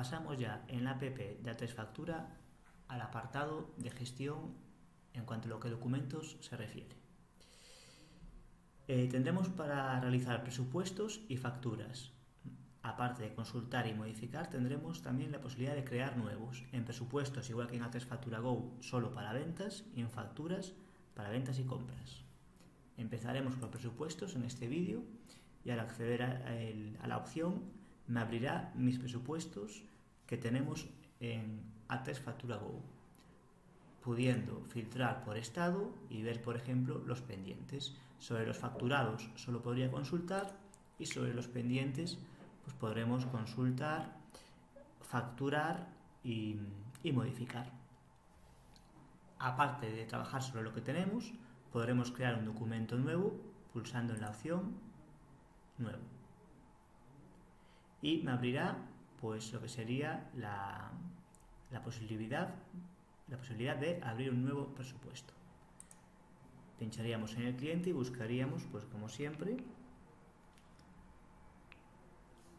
Pasamos ya en la app de a3factura al apartado de gestión en cuanto a lo que documentos se refiere. Tendremos para realizar presupuestos y facturas. Aparte de consultar y modificar, tendremos también la posibilidad de crear nuevos. En presupuestos, igual que en a3factura GO, solo para ventas, y en facturas para ventas y compras. Empezaremos con los presupuestos en este vídeo y al acceder a la opción me abrirá mis presupuestos que tenemos en a3factura GO, pudiendo filtrar por estado y ver, por ejemplo, los pendientes. Sobre los facturados solo podría consultar y sobre los pendientes pues podremos consultar, facturar y modificar. Aparte de trabajar sobre lo que tenemos, podremos crear un documento nuevo pulsando en la opción Nuevo. Y me abrirá pues lo que sería la posibilidad de abrir un nuevo presupuesto. Pincharíamos en el cliente y buscaríamos, pues como siempre,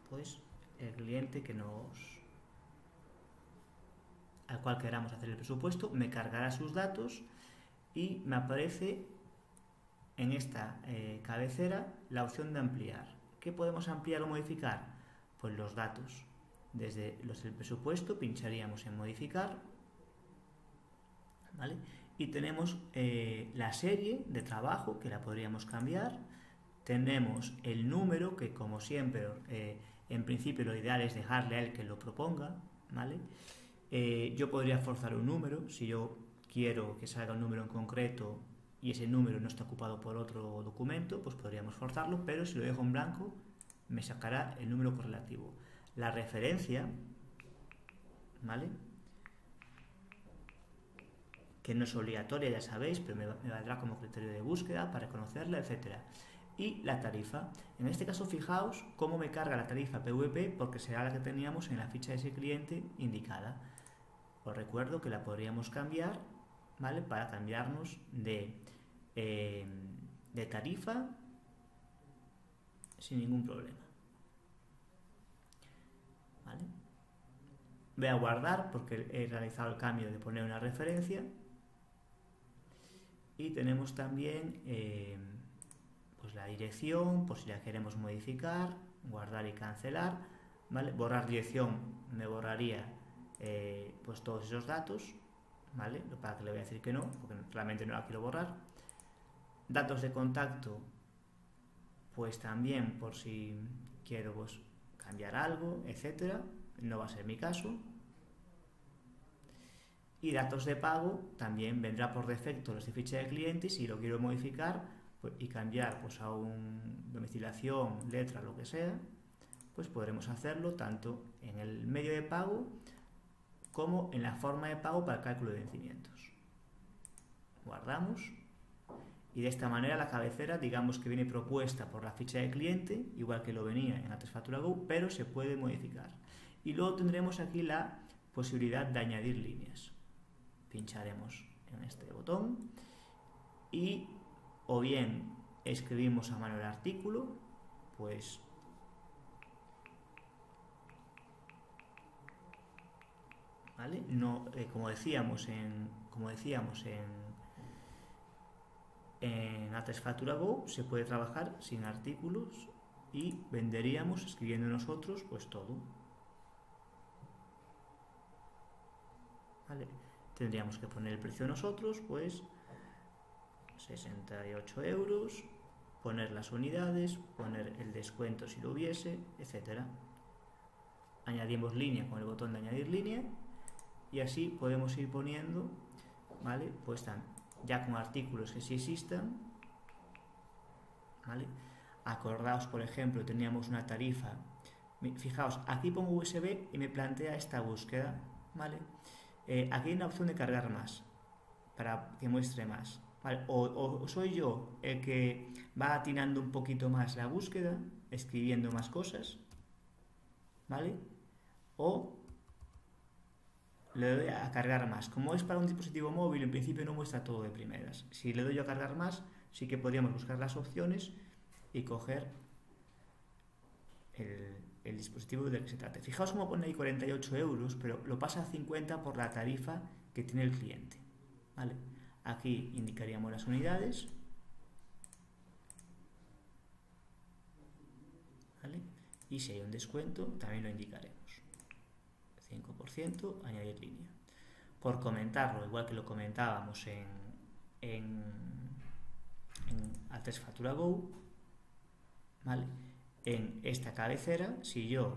pues el cliente al cual queramos hacer el presupuesto. Me cargará sus datos y me aparece en esta cabecera la opción de ampliar. ¿Qué podemos ampliar o modificar? Pues los datos. Desde los del presupuesto pincharíamos en modificar, ¿vale? Y tenemos la serie de trabajo, que la podríamos cambiar. Tenemos el número, que como siempre en principio lo ideal es dejarle a él que lo proponga, ¿vale? Yo podría forzar un número. Si yo quiero que salga un número en concreto y ese número no está ocupado por otro documento, pues podríamos forzarlo, pero si lo dejo en blanco me sacará el número correlativo. La referencia, ¿vale?, que no es obligatoria, ya sabéis, pero me valdrá como criterio de búsqueda para conocerla, etcétera. Y la tarifa. En este caso, fijaos cómo me carga la tarifa PVP, porque será la que teníamos en la ficha de ese cliente indicada. Os recuerdo que la podríamos cambiar, ¿vale?, para cambiarnos de tarifa sin ningún problema, ¿vale? Voy a guardar porque he realizado el cambio de poner una referencia. Y tenemos también pues la dirección, por si la queremos modificar, guardar y cancelar, ¿vale? Borrar dirección, me borraría pues todos esos datos, ¿vale? Para que le voy a decir que no, porque realmente no la quiero borrar. Datos de contacto, pues también por si quiero pues cambiar algo, etcétera. No va a ser mi caso. Y datos de pago, también vendrá por defecto los de ficha de cliente. Si lo quiero modificar y cambiar pues a un domiciliación, letra, lo que sea, pues podremos hacerlo tanto en el medio de pago como en la forma de pago para el cálculo de vencimientos. Guardamos y de esta manera la cabecera, digamos que viene propuesta por la ficha de cliente, igual que lo venía en a3factura GO, pero se puede modificar. Y luego tendremos aquí la posibilidad de añadir líneas. Pincharemos en este botón y o bien escribimos a mano el artículo, pues ¿vale? No, como decíamos en a3factura GO, se puede trabajar sin artículos y venderíamos escribiendo nosotros pues todo, ¿vale? Tendríamos que poner el precio nosotros, pues 68 euros, poner las unidades, poner el descuento si lo hubiese, etcétera. Añadimos línea con el botón de añadir línea y así podemos ir poniendo, ¿vale?, pues están ya con artículos que sí existan, ¿vale? Acordaos, por ejemplo, teníamos una tarifa. Fijaos, aquí pongo USB y me plantea esta búsqueda, ¿vale? Aquí hay una opción de cargar más para que muestre más. Vale, o soy yo el que va atinando un poquito más la búsqueda, escribiendo más cosas, ¿vale? O le doy a cargar más. Como es para un dispositivo móvil, en principio no muestra todo de primeras. Si le doy a cargar más, sí que podríamos buscar las opciones y coger el dispositivo del que se trate. Fijaos cómo pone ahí 48 euros, pero lo pasa a 50 por la tarifa que tiene el cliente, ¿vale? Aquí indicaríamos las unidades, ¿vale? Y si hay un descuento también lo indicaremos, 5%, añadir línea. Por comentarlo, igual que lo comentábamos en a3factura GO, ¿vale? En esta cabecera, si yo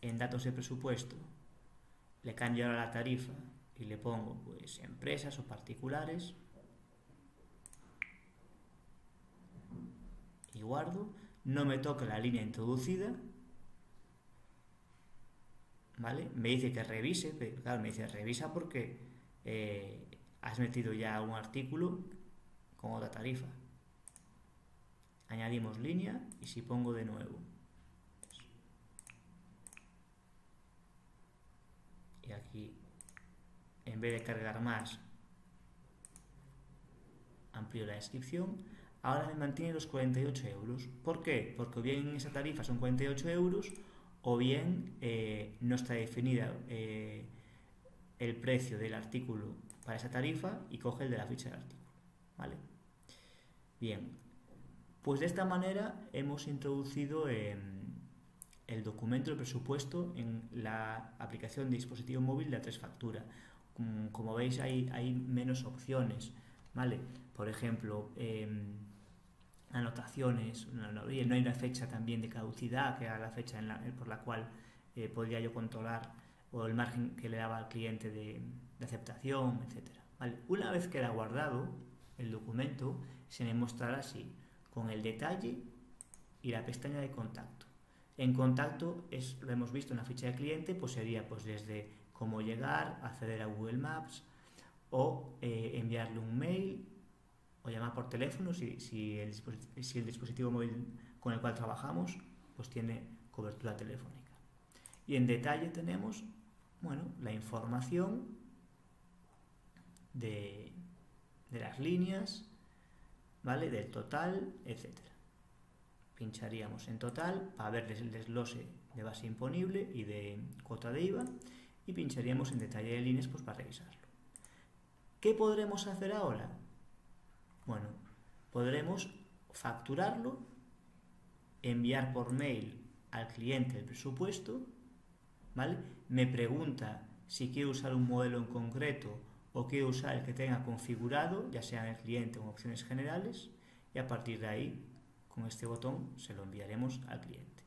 en datos de presupuesto le cambio ahora la tarifa y le pongo pues empresas o particulares y guardo, no me toca la línea introducida, ¿vale? Me dice que revise, pero claro, me dice revisa porque has metido ya un artículo con otra tarifa. Añadimos línea y si pongo de nuevo y aquí en vez de cargar más amplio la descripción, ahora me mantiene los 48 euros. ¿Por qué? Porque o bien en esa tarifa son 48 euros, o bien no está definida el precio del artículo para esa tarifa y coge el de la ficha del artículo, ¿vale? Bien. Pues de esta manera hemos introducido el documento de presupuesto en la aplicación de dispositivo móvil de a3factura. Como veis hay menos opciones, ¿vale? Por ejemplo, anotaciones, no hay una fecha también de caducidad, que era la fecha por la cual podría yo controlar, o el margen que le daba al cliente de aceptación, etc., ¿vale? Una vez queda guardado el documento, se me mostrará así, con el detalle y la pestaña de contacto. En contacto, lo hemos visto en la ficha de cliente, pues sería pues desde cómo llegar, acceder a Google Maps o enviarle un mail o llamar por teléfono si el dispositivo móvil con el cual trabajamos pues tiene cobertura telefónica. Y en detalle tenemos, bueno, la información de las líneas, ¿vale? Del total, etcétera. Pincharíamos en total para ver el desglose de base imponible y de cuota de IVA, y pincharíamos en detalle de líneas pues para revisarlo. ¿Qué podremos hacer ahora? Bueno, podremos facturarlo, enviar por mail al cliente el presupuesto, ¿vale? Me pregunta si quiero usar un modelo en concreto o quiero usar el que tenga configurado, ya sea en el cliente o en opciones generales, y a partir de ahí, con este botón, se lo enviaremos al cliente.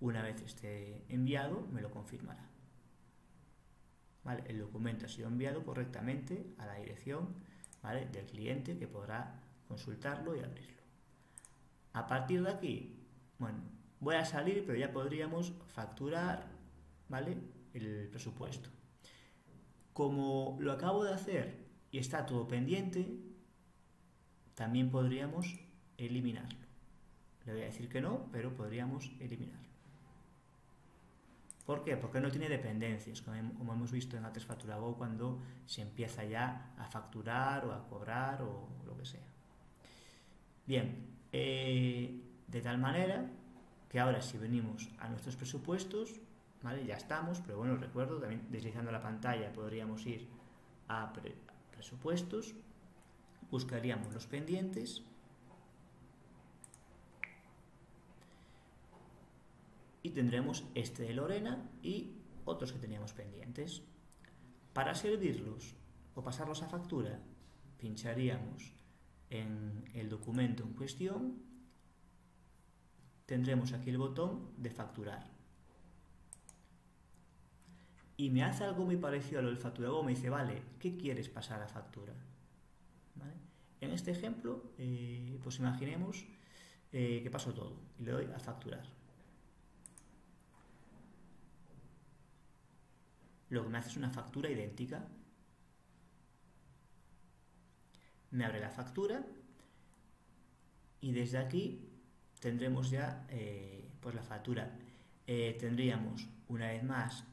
Una vez esté enviado, me lo confirmará, ¿vale? El documento ha sido enviado correctamente a la dirección, ¿vale?, del cliente, que podrá consultarlo y abrirlo. A partir de aquí, bueno, voy a salir, pero ya podríamos facturar, ¿vale?, el presupuesto. Como lo acabo de hacer y está todo pendiente, también podríamos eliminarlo. Le voy a decir que no, pero podríamos eliminarlo. ¿Por qué? Porque no tiene dependencias, como hemos visto en a3factura GO cuando se empieza ya a facturar o a cobrar o lo que sea. Bien, de tal manera que ahora si venimos a nuestros presupuestos, ¿vale? Ya estamos, pero bueno, recuerdo, también deslizando la pantalla podríamos ir a presupuestos, buscaríamos los pendientes y tendremos este de Lorena y otros que teníamos pendientes. Para servirlos o pasarlos a factura, pincharíamos en el documento en cuestión, tendremos aquí el botón de facturar. Y me hace algo muy parecido a lo del factura GO, me dice, vale, ¿qué quieres pasar a factura? ¿Vale? En este ejemplo, pues imaginemos que paso todo y le doy a facturar. Lo que me hace es una factura idéntica. Me abre la factura y desde aquí tendremos ya pues la factura. Tendríamos una vez más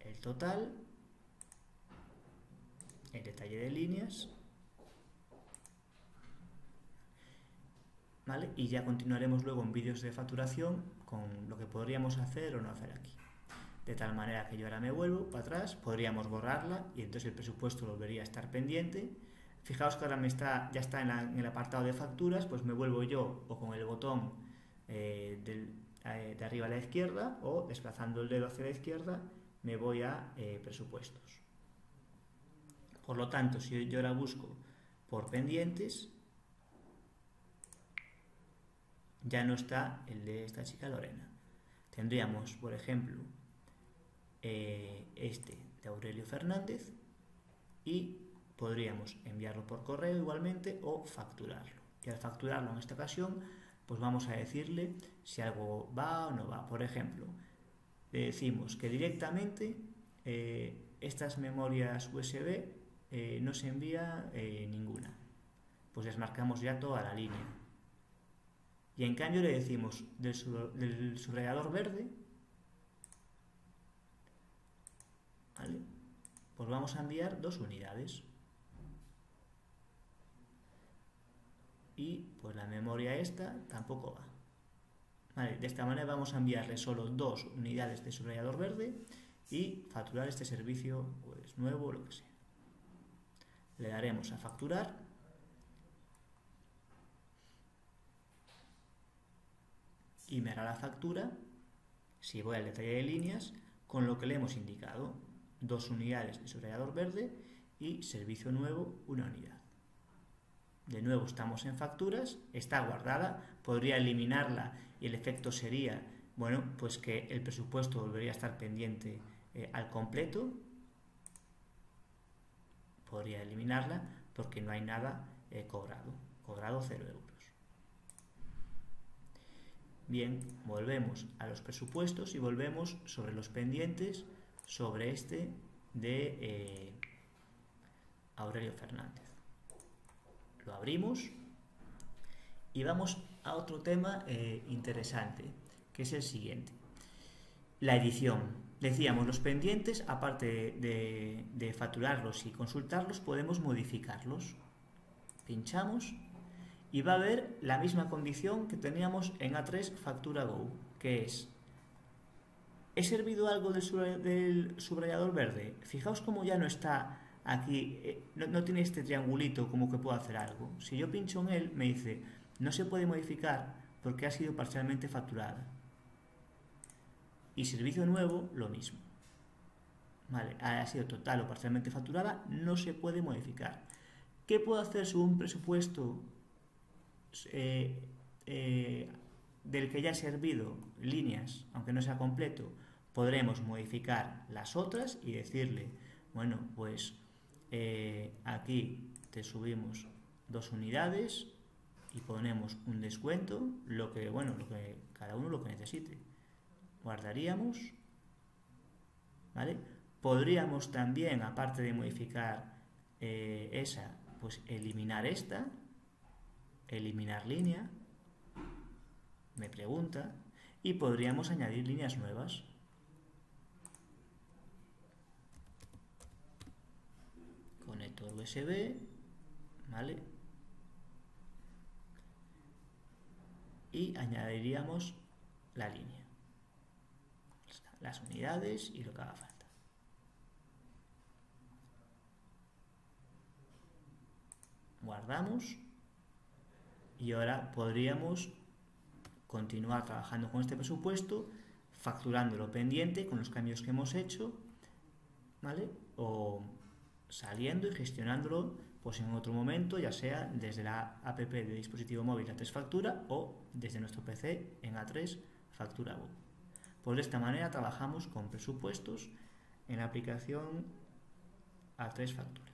el total, el detalle de líneas, ¿vale? Y ya continuaremos luego en vídeos de facturación con lo que podríamos hacer o no hacer aquí. De tal manera que yo ahora me vuelvo para atrás, podríamos borrarla y entonces el presupuesto volvería a estar pendiente. Fijaos que ahora ya está en el apartado de facturas, pues me vuelvo yo o con el botón de arriba a la izquierda o desplazando el dedo hacia la izquierda me voy a presupuestos. Por lo tanto, si yo ahora busco por pendientes, ya no está el de esta chica Lorena. Tendríamos, por ejemplo, este de Aurelio Fernández y podríamos enviarlo por correo igualmente o facturarlo. Y al facturarlo en esta ocasión, pues vamos a decirle si algo va o no va. Por ejemplo, le decimos que directamente estas memorias USB no se envía ninguna. Pues les marcamos ya toda la línea. Y en cambio le decimos del subrayador verde, ¿vale?, pues vamos a enviar 2 unidades. Y pues la memoria esta tampoco va. Vale, de esta manera vamos a enviarle solo 2 unidades de subrayador verde y facturar este servicio pues nuevo o lo que sea. Le daremos a facturar. Y me hará la factura, si voy al detalle de líneas, con lo que le hemos indicado. 2 unidades de subrayador verde y servicio nuevo 1 unidad. De nuevo estamos en facturas, está guardada, podría eliminarla y el efecto sería, bueno, pues que el presupuesto volvería a estar pendiente al completo. Podría eliminarla porque no hay nada cobrado 0 euros. Bien, volvemos a los presupuestos y volvemos sobre los pendientes, sobre este de Aurelio Fernández. Lo abrimos y vamos a otro tema interesante, que es el siguiente: la edición. Decíamos, los pendientes, aparte de facturarlos y consultarlos, podemos modificarlos. Pinchamos y va a haber la misma condición que teníamos en a3facturaGO, que es: ¿he servido algo del subrayador verde? Fijaos cómo ya no está aquí, no tiene este triangulito como que puedo hacer algo. Si yo pincho en él, me dice, no se puede modificar porque ha sido parcialmente facturada. Y servicio nuevo, lo mismo. Vale, ha sido total o parcialmente facturada, no se puede modificar. ¿Qué puedo hacer sobre un presupuesto del que ya ha servido líneas, aunque no sea completo? Podremos modificar las otras y decirle, bueno, pues aquí te subimos 2 unidades y ponemos un descuento, lo que cada uno lo que necesite. Guardaríamos, ¿vale? Podríamos también, aparte de modificar esa, pues eliminar esta, eliminar línea, me pregunta, y podríamos añadir líneas nuevas. Conector USB, ¿vale? Y añadiríamos la línea, las unidades y lo que haga falta. Guardamos y ahora podríamos continuar trabajando con este presupuesto, facturando lo pendiente con los cambios que hemos hecho, ¿vale? O saliendo y gestionándolo pues en otro momento, ya sea desde la app de dispositivo móvil a3factura o desde nuestro PC en a3facturaBook. Pues de esta manera trabajamos con presupuestos en la aplicación a3factura.